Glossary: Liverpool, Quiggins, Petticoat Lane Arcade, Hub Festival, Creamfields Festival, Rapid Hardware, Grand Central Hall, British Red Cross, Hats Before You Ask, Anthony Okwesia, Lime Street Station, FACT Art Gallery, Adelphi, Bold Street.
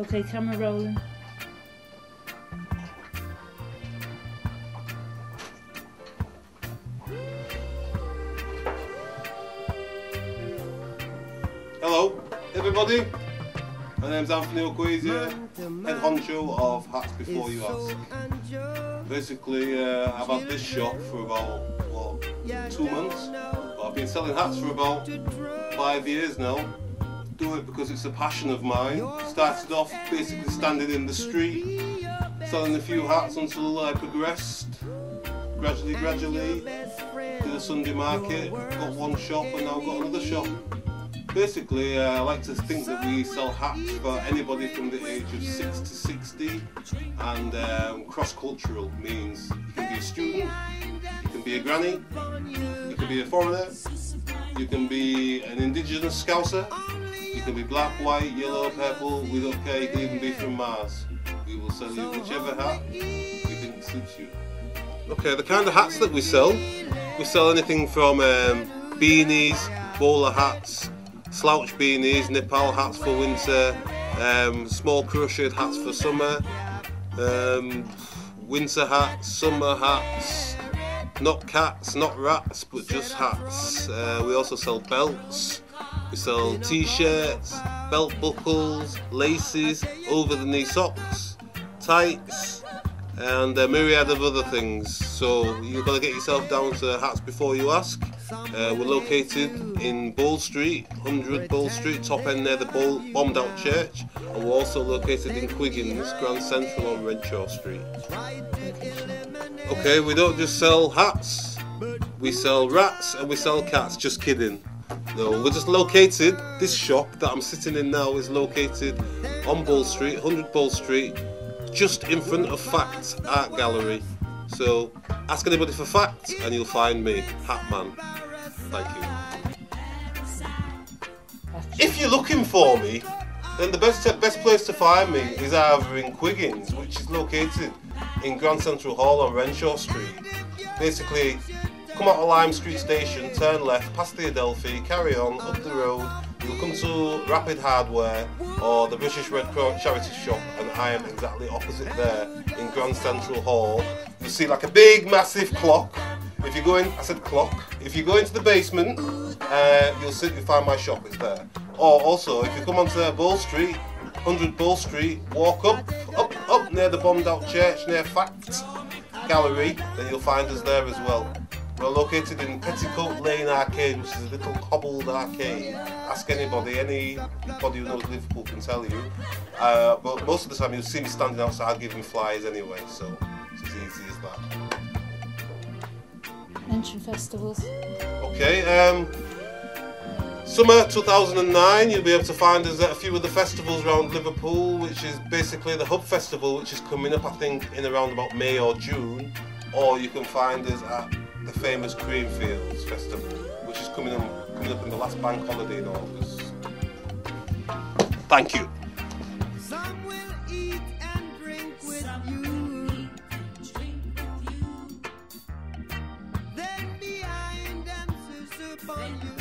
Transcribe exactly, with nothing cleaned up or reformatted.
Okay, camera rolling. Hello, everybody. My name's Anthony Okwesia, head honcho of Hats Before You Ask. Basically, uh, I've had this shop for about what, two months, but I've been selling hats for about five years now. Do it because it's a passion of mine. Started off basically standing in the street, selling a few hats until I progressed. Gradually, gradually, did a Sunday market, got one shop and now got another shop. Basically, uh, I like to think that we sell hats for anybody from the age of six to sixty, and um, cross-cultural means you can be a student, you can be a granny, you can be a foreigner, you can be an indigenous Scouser, you can be black, white, yellow, purple, we don't care, you can even be from Mars. We will sell you whichever hat we think suits you. Okay, the kind of hats that we sell, we sell anything from um, beanies, bowler hats, slouch beanies, Nepal hats for winter, um, small crocheted hats for summer, um, winter hats, summer hats, not cats, not rats, but just hats. Uh, we also sell belts. We sell t-shirts, belt buckles, laces, over-the-knee socks, tights, and a myriad of other things. So you've got to get yourself down to Hats Before You Ask. Uh, we're located in Bold Street, one hundred Bold Street, top end near the bombed-out church, and we're also located in Quiggins, Grand Central on Renshaw Street. Okay, we don't just sell hats, we sell rats and we sell cats, just kidding. No, we're just located, this shop that I'm sitting in now is located on Bold Street, one hundred Bold Street, just in front of FACT Art Gallery. So ask anybody for FACT and you'll find me, Hat Man. Thank you. If you're looking for me, then the best, best place to find me is either in Quiggins, which is located in Grand Central Hall on Renshaw Street. Basically, come out of Lime Street Station, turn left, past the Adelphi, carry on, up the road, you'll come to Rapid Hardware or the British Red Cross charity shop, and I am exactly opposite there in Grand Central Hall. You see like a big massive clock. If you go in, I said clock, if you go into the basement, uh, you'll sit, you'll find my shop, it's there. Or also, if you come onto Bull Street, one hundred Bull Street, walk up, up, up near the bombed out church, near FACT Gallery, then you'll find us there as well. We're located in Petticoat Lane Arcade, which is a little cobbled arcade. Ask anybody, anybody who knows Liverpool can tell you. Uh, but most of the time you'll see me standing outside giving flyers anyway, so it's as easy as that. Mention festivals. Okay, um, summer two thousand nine, you'll be able to find us at a few of the festivals around Liverpool, which is basically the Hub Festival, which is coming up I think in around about May or June, or you can find us at the famous Creamfields Festival, which is coming up, coming up in the last bank holiday in August. Thank you. Some will eat and drink with you. Then behind answers upon you.